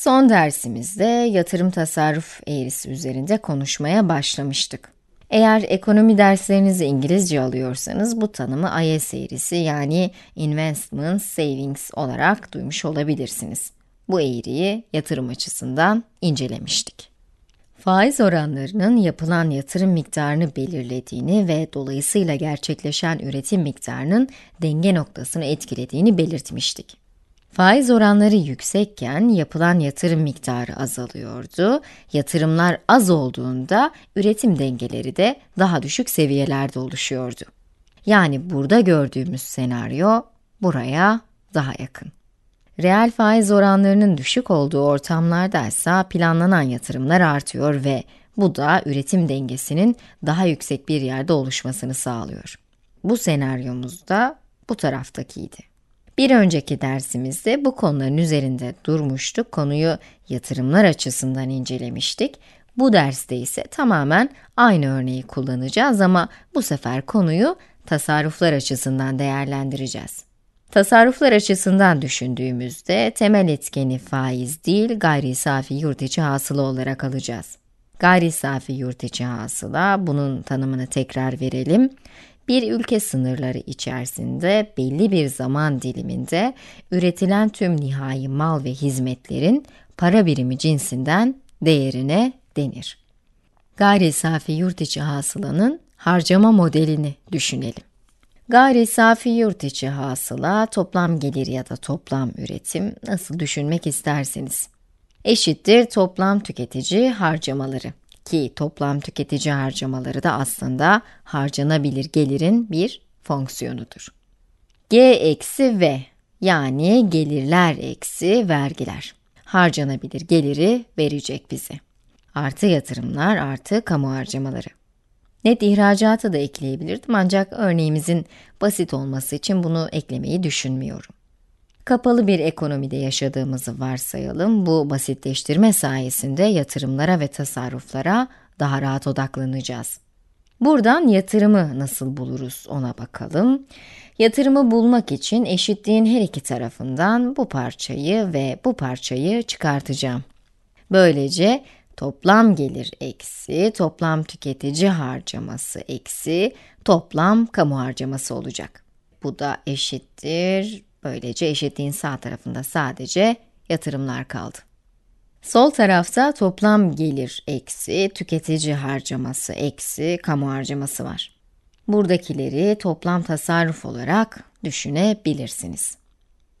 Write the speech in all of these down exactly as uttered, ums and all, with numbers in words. Son dersimizde yatırım tasarruf eğrisi üzerinde konuşmaya başlamıştık. Eğer ekonomi derslerinizi İngilizce alıyorsanız bu tanımı I S eğrisi yani Investment Savings olarak duymuş olabilirsiniz. Bu eğriyi yatırım açısından incelemiştik. Faiz oranlarının yapılan yatırım miktarını belirlediğini ve dolayısıyla gerçekleşen üretim miktarının denge noktasını etkilediğini belirtmiştik. Faiz oranları yüksekken yapılan yatırım miktarı azalıyordu. Yatırımlar az olduğunda üretim dengeleri de daha düşük seviyelerde oluşuyordu. Yani burada gördüğümüz senaryo buraya daha yakın. Reel faiz oranlarının düşük olduğu ortamlardaysa planlanan yatırımlar artıyor ve bu da üretim dengesinin daha yüksek bir yerde oluşmasını sağlıyor. Bu senaryomuzda bu taraftakiydi. Bir önceki dersimizde bu konuların üzerinde durmuştuk, konuyu yatırımlar açısından incelemiştik. Bu derste ise tamamen aynı örneği kullanacağız ama bu sefer konuyu tasarruflar açısından değerlendireceğiz. Tasarruflar açısından düşündüğümüzde temel etkeni faiz değil, gayri safi yurt içi hasıla olarak alacağız. Gayri safi yurt içi hasıla, bunun tanımını tekrar verelim. Bir ülke sınırları içerisinde belli bir zaman diliminde üretilen tüm nihai mal ve hizmetlerin para birimi cinsinden değerine denir. Gayri safi yurt içi hasılanın harcama modelini düşünelim. Gayri safi yurt içi hasıla, toplam gelir ya da toplam üretim, nasıl düşünmek isterseniz, eşittir toplam tüketici harcamaları ki toplam tüketici harcamaları da aslında harcanabilir gelirin bir fonksiyonudur. G eksi V yani gelirler eksi vergiler, harcanabilir geliri verecek bize. Artı yatırımlar artı kamu harcamaları. Net ihracatı da ekleyebilirdim ancak örneğimizin basit olması için bunu eklemeyi düşünmüyorum. Kapalı bir ekonomide yaşadığımızı varsayalım. Bu basitleştirme sayesinde yatırımlara ve tasarruflara daha rahat odaklanacağız. Buradan yatırımı nasıl buluruz ona bakalım. Yatırımı bulmak için eşitliğin her iki tarafından bu parçayı ve bu parçayı çıkartacağım. Böylece toplam gelir eksi, toplam tüketici harcaması eksi, toplam kamu harcaması olacak. Bu da eşittir. Böylece eşitliğin sağ tarafında sadece yatırımlar kaldı. Sol tarafta toplam gelir eksi, tüketici harcaması eksi, kamu harcaması var. Buradakileri toplam tasarruf olarak düşünebilirsiniz.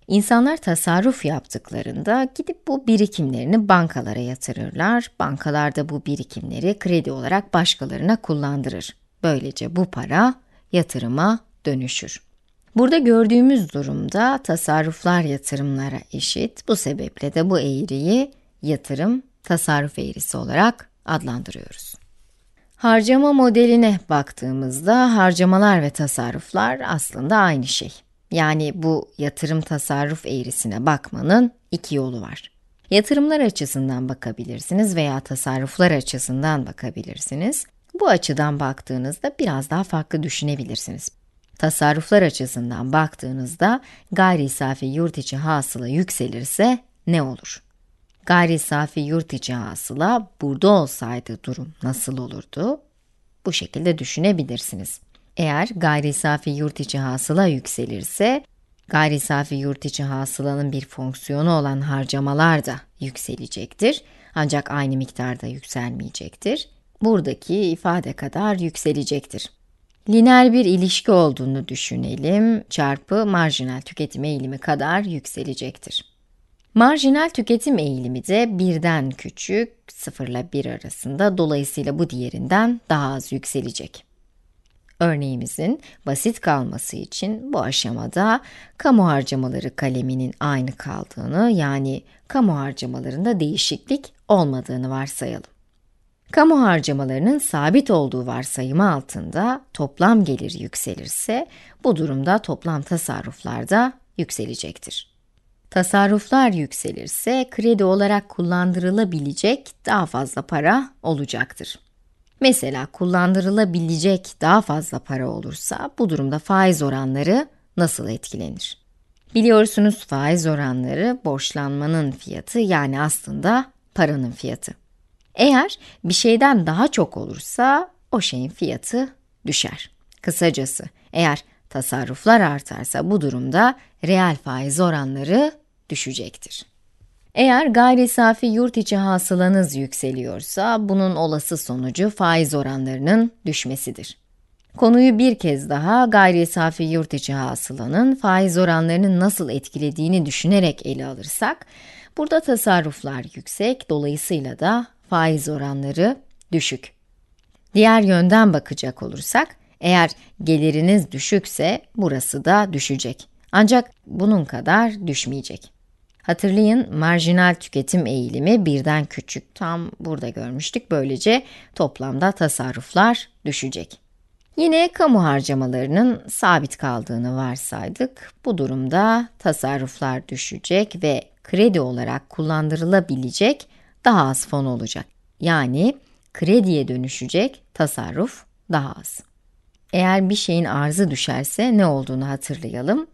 İnsanlar tasarruf yaptıklarında gidip bu birikimlerini bankalara yatırırlar. Bankalar da bu birikimleri kredi olarak başkalarına kullandırır. Böylece bu para yatırıma dönüşür. Burada gördüğümüz durumda tasarruflar yatırımlara eşit. Bu sebeple de bu eğriyi yatırım tasarruf eğrisi olarak adlandırıyoruz. Harcama modeline baktığımızda harcamalar ve tasarruflar aslında aynı şey. Yani bu yatırım tasarruf eğrisine bakmanın iki yolu var. Yatırımlar açısından bakabilirsiniz veya tasarruflar açısından bakabilirsiniz. Bu açıdan baktığınızda biraz daha farklı düşünebilirsiniz. Tasarruflar açısından baktığınızda gayri safi yurt içi hasıla yükselirse ne olur? Gayri safi yurt içi hasıla burada olsaydı durum nasıl olurdu? Bu şekilde düşünebilirsiniz. Eğer gayri safi yurt içi hasıla yükselirse, gayri safi yurt içi hasılanın bir fonksiyonu olan harcamalar da yükselecektir. Ancak aynı miktarda yükselmeyecektir. Buradaki ifade kadar yükselecektir. Lineer bir ilişki olduğunu düşünelim, çarpı marjinal tüketim eğilimi kadar yükselecektir. Marjinal tüketim eğilimi de birden küçük, sıfır ile bir arasında, dolayısıyla bu diğerinden daha az yükselecek. Örneğimizin basit kalması için bu aşamada kamu harcamaları kaleminin aynı kaldığını, yani kamu harcamalarında değişiklik olmadığını varsayalım. Kamu harcamalarının sabit olduğu varsayımı altında toplam gelir yükselirse, bu durumda toplam tasarruflar da yükselecektir. Tasarruflar yükselirse, kredi olarak kullandırılabilecek daha fazla para olacaktır. Mesela kullandırılabilecek daha fazla para olursa, bu durumda faiz oranları nasıl etkilenir? Biliyorsunuz faiz oranları borçlanmanın fiyatı, yani aslında paranın fiyatı. Eğer bir şeyden daha çok olursa o şeyin fiyatı düşer. Kısacası eğer tasarruflar artarsa bu durumda reel faiz oranları düşecektir. Eğer gayri safi yurt içi hasılanız yükseliyorsa bunun olası sonucu faiz oranlarının düşmesidir. Konuyu bir kez daha gayri safi yurt içi hasılanın faiz oranlarının nasıl etkilediğini düşünerek ele alırsak, burada tasarruflar yüksek, dolayısıyla da faiz oranları düşük. Diğer yönden bakacak olursak, eğer geliriniz düşükse burası da düşecek. Ancak bunun kadar düşmeyecek. Hatırlayın, marjinal tüketim eğilimi birden küçük, tam burada görmüştük. Böylece toplamda tasarruflar düşecek. Yine kamu harcamalarının sabit kaldığını varsaydık. Bu durumda tasarruflar düşecek ve kredi olarak kullandırılabilecek daha az fon olacak. Yani krediye dönüşecek tasarruf daha az. Eğer bir şeyin arzı düşerse ne olduğunu hatırlayalım.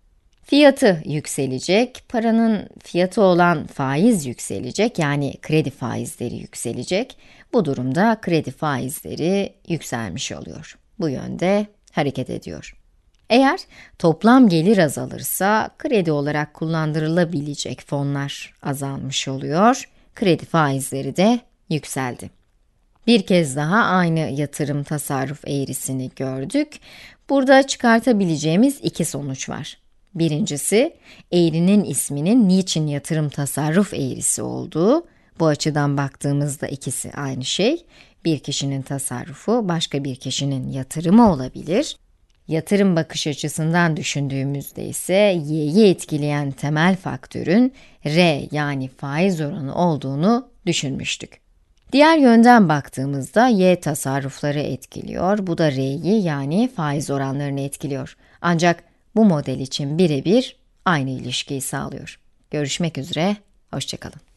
Fiyatı yükselecek, paranın fiyatı olan faiz yükselecek, yani kredi faizleri yükselecek. Bu durumda kredi faizleri yükselmiş oluyor. Bu yönde hareket ediyor. Eğer toplam gelir azalırsa kredi olarak kullandırılabilecek fonlar azalmış oluyor. Kredi faizleri de yükseldi. Bir kez daha aynı yatırım tasarruf eğrisini gördük. Burada çıkartabileceğimiz iki sonuç var. Birincisi, eğrinin isminin niçin yatırım tasarruf eğrisi olduğu. Bu açıdan baktığımızda ikisi aynı şey. Bir kişinin tasarrufu başka bir kişinin yatırımı olabilir. Yatırım bakış açısından düşündüğümüzde ise Y'yi etkileyen temel faktörün R, yani faiz oranı olduğunu düşünmüştük. Diğer yönden baktığımızda Y tasarrufları etkiliyor, bu da R'yi, yani faiz oranlarını etkiliyor. Ancak bu model için birebir aynı ilişkiyi sağlıyor. Görüşmek üzere, hoşça kalın.